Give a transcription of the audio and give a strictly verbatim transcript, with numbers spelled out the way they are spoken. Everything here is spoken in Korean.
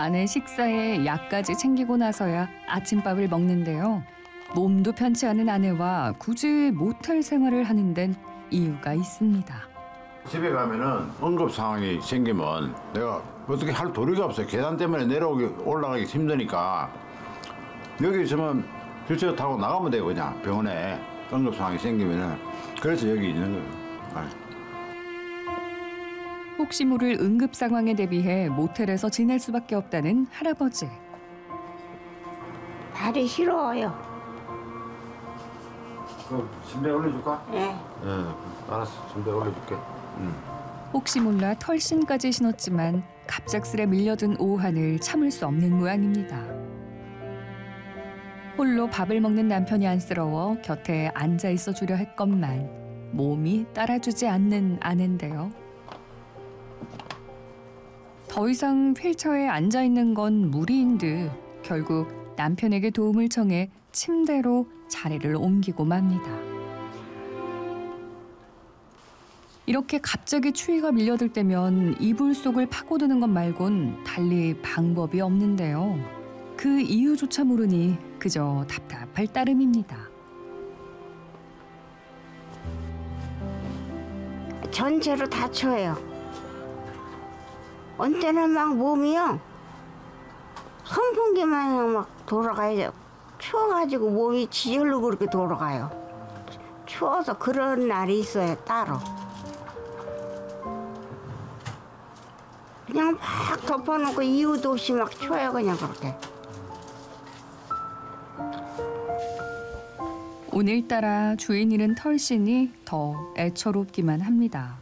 아내 식사에 약까지 챙기고 나서야 아침밥을 먹는데요. 몸도 편치 않은 아내와 굳이 모텔 생활을 하는 데는 이유가 있습니다. 집에 가면은 응급 상황이 생기면 내가 어떻게 할 도리가 없어요. 계단 때문에 내려오기 올라가기 힘드니까 여기 있으면 휠체어 타고 나가면 돼요. 그냥 병원에 응급 상황이 생기면은 그래서 여기 있는 거예요. 네. 혹시 모를 응급 상황에 대비해 모텔에서 지낼 수밖에 없다는 할아버지. 발이 싫어요. 그럼 침대 올려줄까? 네. 네, 알았어. 침대 올려줄게. 응. 혹시 몰라 털신까지 신었지만 갑작스레 밀려든 오한을 참을 수 없는 모양입니다. 홀로 밥을 먹는 남편이 안쓰러워 곁에 앉아 있어 주려 했건만 몸이 따라주지 않는 아내인데요. 더 이상 휠체어에 앉아있는 건 무리인 듯 결국 남편에게 도움을 청해 침대로 자리를 옮기고 맙니다. 이렇게 갑자기 추위가 밀려들 때면 이불 속을 파고드는 것 말곤 달리 방법이 없는데요. 그 이유조차 모르니 그저 답답할 따름입니다. 전체로 다쳐요. 언제는 막 몸이요 선풍기 마냥 막 돌아가요. 추워가지고 몸이 지절로 그렇게 돌아가요. 추워서 그런 날이 있어요. 따로 그냥 막 덮어놓고 이유도 없이 막 추워요. 그냥 그렇게. 오늘따라 주인 잃은 털신이 더 애처롭기만 합니다.